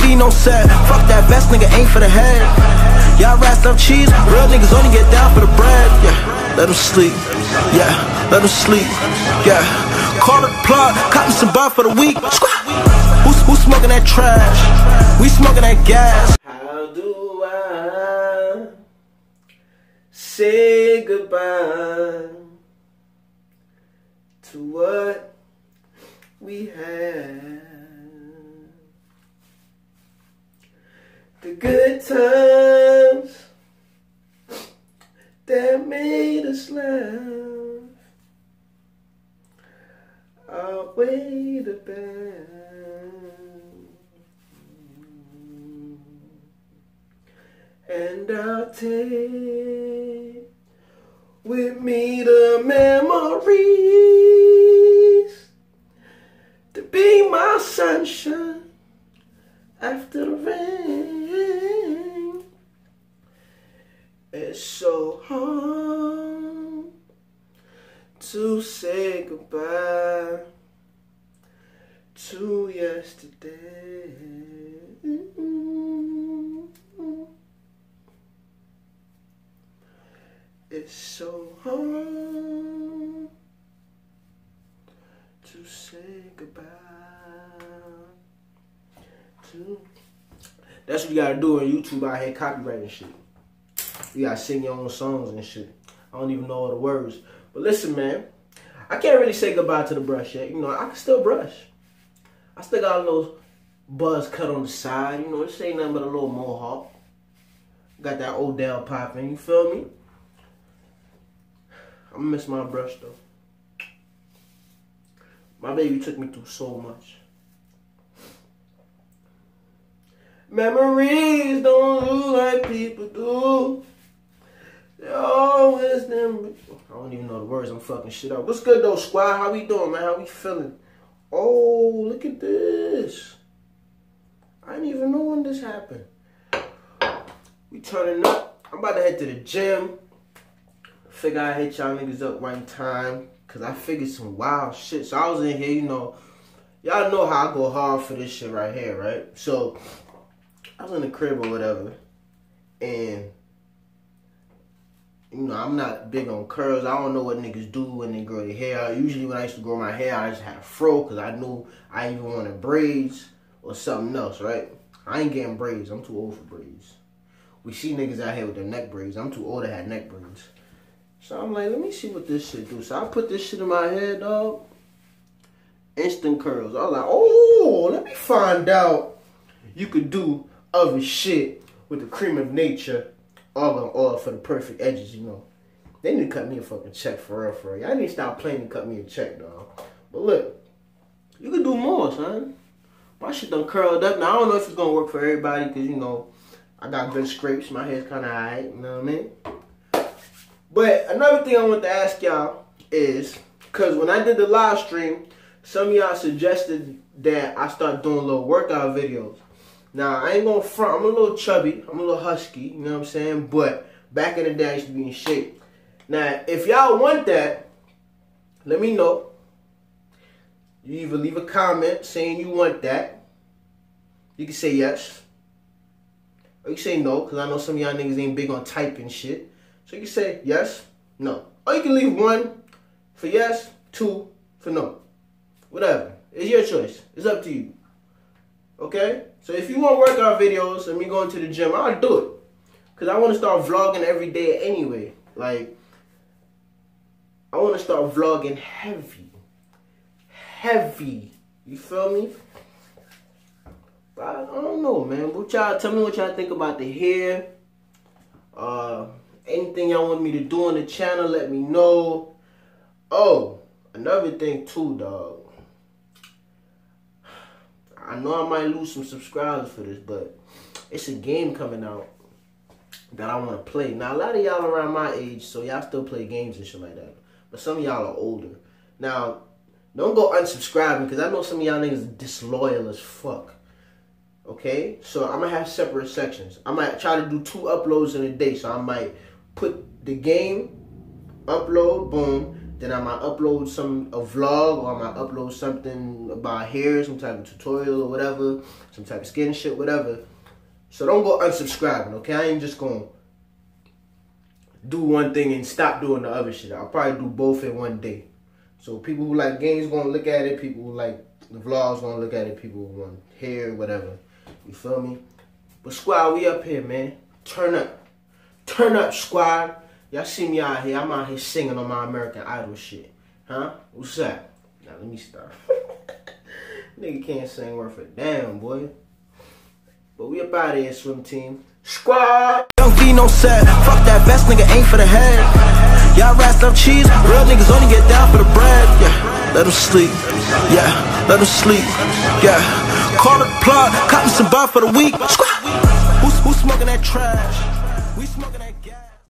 be no set. Fuck that vest, nigga, ain't for the head. Y'all rats love cheese, real niggas only get down for the bread. Yeah, let them sleep. Yeah, let them sleep. Yeah, call it plug, cop me some bar for the week. Who's smoking that trash? We smoking that gas. How do I say goodbye to what we had? The good times that made us laugh are way the best, and I'll take with me the memories to be my sunshine after the rain. It's so hard to say goodbye to yesterday. It's so hard to say goodbye. That's what you gotta do on YouTube out here, copywriting shit. You gotta sing your own songs and shit. I don't even know all the words. But listen, man, I can't really say goodbye to the brush yet. You know, I can still brush. I still got a little buzz cut on the side. You know, this ain't nothing but a little mohawk. Got that Odell popping, you feel me? I miss my brush, though. My baby took me through so much. Memories don't look like people do. They always them. I don't even know the words. I'm fucking shit up. What's good though, squad? How we doing, man? How we feeling? Oh, look at this. I didn't even know when this happened. We turning up. I'm about to head to the gym. Figure I hit y'all niggas up one time. Cause I figured some wild shit. So I was in here, you know. Y'all know how I go hard for this shit right here, right? So I was in the crib or whatever, and, you know, I'm not big on curls. I don't know what niggas do when they grow their hair. Usually when I used to grow my hair, I just had a fro because I knew I didn't even wanted braids or something else, right? I ain't getting braids. I'm too old for braids. We see niggas out here with their neck braids. I'm too old to have neck braids. So I'm like, let me see what this shit do. So I put this shit in my head, dog. Instant curls. I was like, oh, let me find out you could do other shit with the cream of nature, all in all, for the perfect edges, you know. They need to cut me a fucking check for real, for real. Y'all need to stop playing and cut me a check, dog. But look, you can do more, son. My shit done curled up. Now, I don't know if it's gonna work for everybody, because, you know, I got good scrapes. My hair's kind of alright, you know what I mean? But another thing I want to ask y'all is, because when I did the live stream, some of y'all suggested that I start doing little workout videos. Now, I ain't gonna front, I'm a little chubby, I'm a little husky, you know what I'm saying? But back in the day, I used to be in shape. Now, if y'all want that, let me know. You either leave a comment saying you want that. You can say yes. Or you can say no, because I know some of y'all niggas ain't big on typing shit. So you can say yes, no. Or you can leave one for yes, two for no. Whatever. It's your choice. It's up to you. Okay? So if you want workout videos and me going to the gym, I'll do it. Because I want to start vlogging every day anyway. Like, I want to start vlogging heavy. Heavy. You feel me? But I don't know, man. But y'all, tell me what y'all think about the hair. Anything y'all want me to do on the channel, let me know. Oh, another thing too, dog. I know I might lose some subscribers for this, but it's a game coming out that I want to play. Now, a lot of y'all around my age, so y'all still play games and shit like that. But some of y'all are older. Now, don't go unsubscribing, because I know some of y'all niggas disloyal as fuck. Okay? So, I'm going to have separate sections. I might try to do 2 uploads in a day. So, I might put the game, upload, boom. Then I might upload a vlog, or I might upload something about hair, some type of tutorial or whatever, some type of skin shit, whatever. So don't go unsubscribing, okay? I ain't just gonna do one thing and stop doing the other shit. I'll probably do both in one day. So people who like games gonna look at it, people who like the vlogs gonna look at it, people who want hair, whatever. You feel me? But squad, we up here, man. Turn up. Turn up, squad. Y'all see me out here. I'm out here singing on my American Idol shit. Huh? What's up? Now let me start. Nigga can't sing worth a damn, boy. But we up out of here, swim team. Squad! Don't be no set. Fuck that best nigga ain't for the head. Y'all rats up cheese. Real niggas only get down for the bread. Yeah, let them sleep. Yeah, let them sleep. Yeah, call it plug. Cop me some bar for the week. Squad! Who's smoking that trash? We smoking that